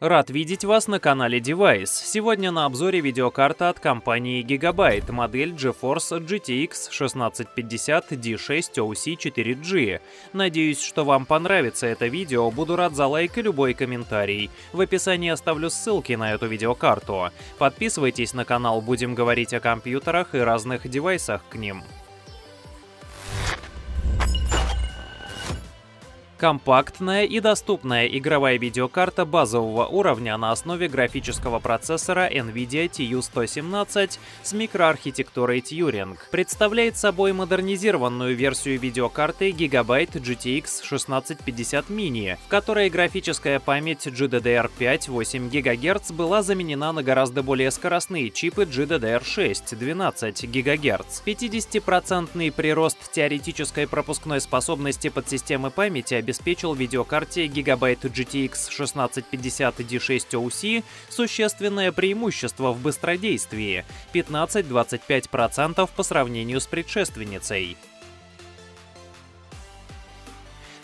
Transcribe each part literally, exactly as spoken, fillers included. Рад видеть вас на канале Device. Сегодня на обзоре видеокарта от компании Gigabyte, модель GeForce джи ти экс шестнадцать пятьдесят ди шесть о си четыре джи. Надеюсь, что вам понравится это видео, буду рад за лайк и любой комментарий. В описании оставлю ссылки на эту видеокарту. Подписывайтесь на канал, будем говорить о компьютерах и разных девайсах к ним. Компактная и доступная игровая видеокарта базового уровня на основе графического процессора Nvidia ти ю сто семнадцать с микроархитектурой Turing представляет собой модернизированную версию видеокарты Gigabyte джи ти экс шестнадцать пятьдесят Mini, в которой графическая память джи ди ди ар пять восемь гигагерц была заменена на гораздо более скоростные чипы джи ди ди ар шесть двенадцать гигагерц. пятидесятипроцентный прирост теоретической пропускной способности подсистемы памяти обеспечил видеокарте Gigabyte джи ти экс шестнадцать пятьдесят ди шесть о си существенное преимущество в быстродействии – пятнадцать-двадцать пять процентов по сравнению с предшественницей.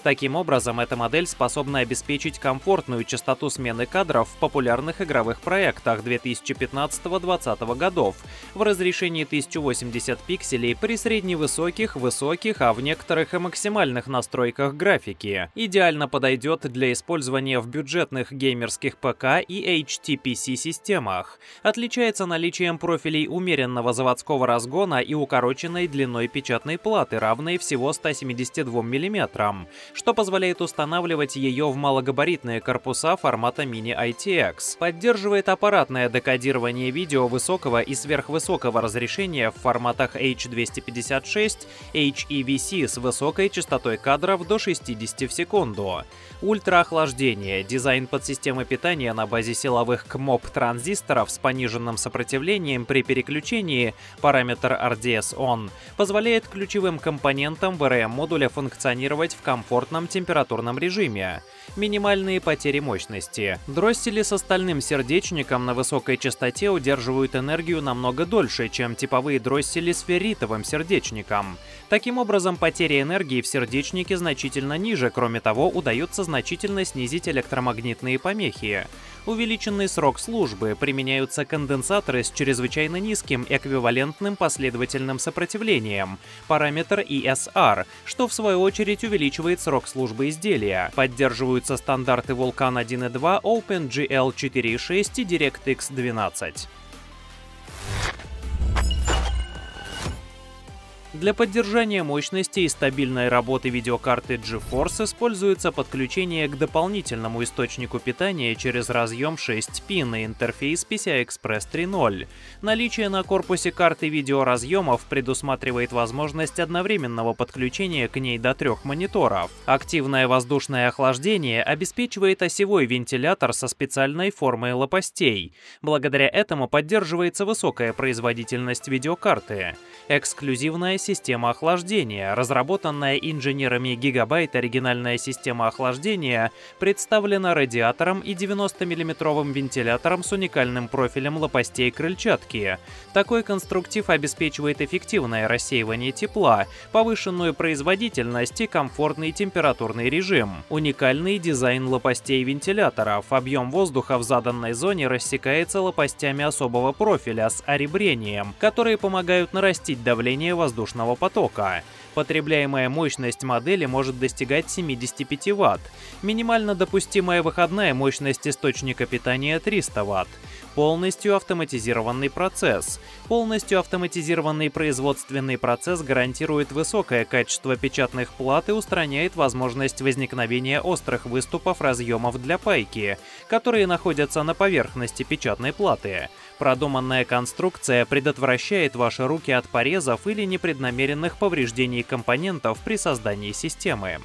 Таким образом, эта модель способна обеспечить комфортную частоту смены кадров в популярных игровых проектах две тысячи пятнадцатого — две тысячи двадцатого годов в разрешении тысяча восемьдесят пикселей при средневысоких, высоких, а в некоторых и максимальных настройках графики. Идеально подойдет для использования в бюджетных геймерских ПК и эйч ти пи си системах. Отличается наличием профилей умеренного заводского разгона и укороченной длиной печатной платы, равной всего ста семидесяти двум миллиметрам. Что позволяет устанавливать ее в малогабаритные корпуса формата мини ай ти экс. Поддерживает аппаратное декодирование видео высокого и сверхвысокого разрешения в форматах эйч двести пятьдесят шесть, эйч и ви си с высокой частотой кадров до шестидесяти в секунду. Ультраохлаждение. Дизайн подсистемы питания на базе силовых КМОП транзисторов с пониженным сопротивлением при переключении, параметр ар ди эс он, позволяет ключевым компонентам ви ар эм-модуля функционировать в комфортном температурном режиме. Минимальные потери мощности. Дроссели с остальным сердечником на высокой частоте удерживают энергию намного дольше, чем типовые дроссели с ферритовым сердечником. Таким образом, потери энергии в сердечнике значительно ниже, кроме того, удается значительно снизить электромагнитные помехи. Увеличенный срок службы. Применяются конденсаторы с чрезвычайно низким эквивалентным последовательным сопротивлением, параметр и эс ар, что в свою очередь увеличивает срок службы изделия. Поддерживаются стандарты Vulkan один и два, OpenGL четыре и шесть и DirectX двенадцать. Для поддержания мощности и стабильной работы видеокарты GeForce используется подключение к дополнительному источнику питания через разъем шесть пин и интерфейс пи си ай-Express три ноль. Наличие на корпусе карты видеоразъемов предусматривает возможность одновременного подключения к ней до трех мониторов. Активное воздушное охлаждение обеспечивает осевой вентилятор со специальной формой лопастей. Благодаря этому поддерживается высокая производительность видеокарты. Эксклюзивная система охлаждения. Разработанная инженерами Gigabyte оригинальная система охлаждения представлена радиатором и девяностомиллиметровым вентилятором с уникальным профилем лопастей крыльчатки. Такой конструктив обеспечивает эффективное рассеивание тепла, повышенную производительность и комфортный температурный режим. Уникальный дизайн лопастей вентиляторов. Объем воздуха в заданной зоне рассекается лопастями особого профиля с оребрением, которые помогают нарастить давление воздушного потока. Потребляемая мощность модели может достигать семидесяти пяти ватт. Минимально допустимая выходная мощность источника питания триста ватт. Полностью автоматизированный процесс. Полностью автоматизированный производственный процесс гарантирует высокое качество печатных плат и устраняет возможность возникновения острых выступов разъемов для пайки, которые находятся на поверхности печатной платы. Продуманная конструкция предотвращает ваши руки от порезов или непреднамеренных повреждений компонентов при создании системы.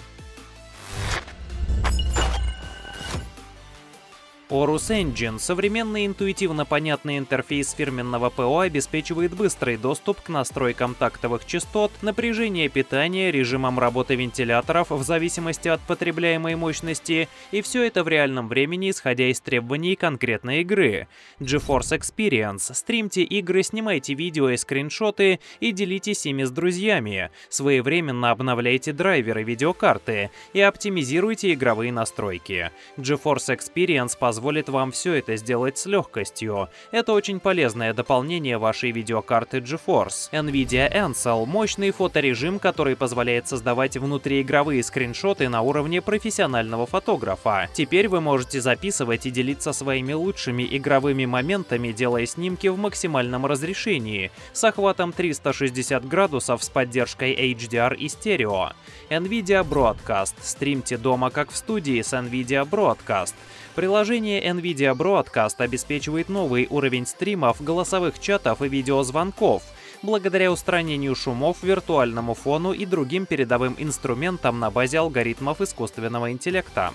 Orus Engine. Современный интуитивно понятный интерфейс фирменного ПО обеспечивает быстрый доступ к настройкам тактовых частот, напряжения питания, режимам работы вентиляторов в зависимости от потребляемой мощности, и все это в реальном времени, исходя из требований конкретной игры. GeForce Experience. Стримьте игры, снимайте видео и скриншоты и делитесь ими с друзьями. Своевременно обновляйте драйверы видеокарты и оптимизируйте игровые настройки. GeForce Experience позволяет позволит вам все это сделать с легкостью. Это очень полезное дополнение вашей видеокарты GeForce. Nvidia Ansel – мощный фоторежим, который позволяет создавать внутриигровые скриншоты на уровне профессионального фотографа. Теперь вы можете записывать и делиться своими лучшими игровыми моментами, делая снимки в максимальном разрешении, с охватом триста шестьдесят градусов с поддержкой эйч ди ар и стерео. Nvidia Broadcast. Стримьте дома как в студии с Nvidia Broadcast. Приложение Nvidia Broadcast обеспечивает новый уровень стримов, голосовых чатов и видеозвонков, благодаря устранению шумов, виртуальному фону и другим передовым инструментам на базе алгоритмов искусственного интеллекта.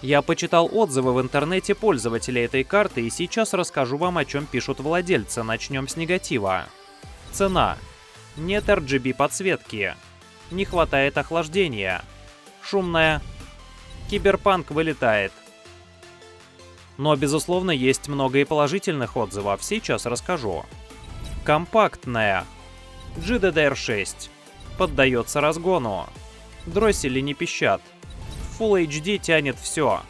Я почитал отзывы в интернете пользователей этой карты и сейчас расскажу вам, о чем пишут владельцы. Начнем с негатива. Цена. Нет эр джи би подсветки. Не хватает охлаждения. Шумная. Киберпанк вылетает. Но, безусловно, есть много и положительных отзывов. Сейчас расскажу. Компактная. джи ди ди ар шесть. Поддается разгону. Дроссели не пищат. Full эйч ди тянет все.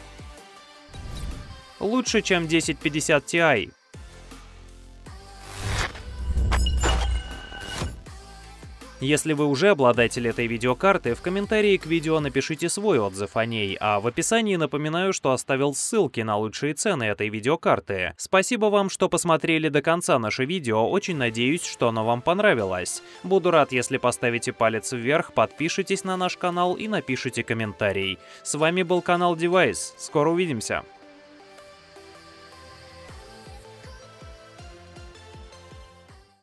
Лучше, чем тысяча пятьдесят Ti. Если вы уже обладатель этой видеокарты, в комментарии к видео напишите свой отзыв о ней, а в описании напоминаю, что оставил ссылки на лучшие цены этой видеокарты. Спасибо вам, что посмотрели до конца наше видео, очень надеюсь, что оно вам понравилось. Буду рад, если поставите палец вверх, подпишитесь на наш канал и напишите комментарий. С вами был канал Девайс, скоро увидимся!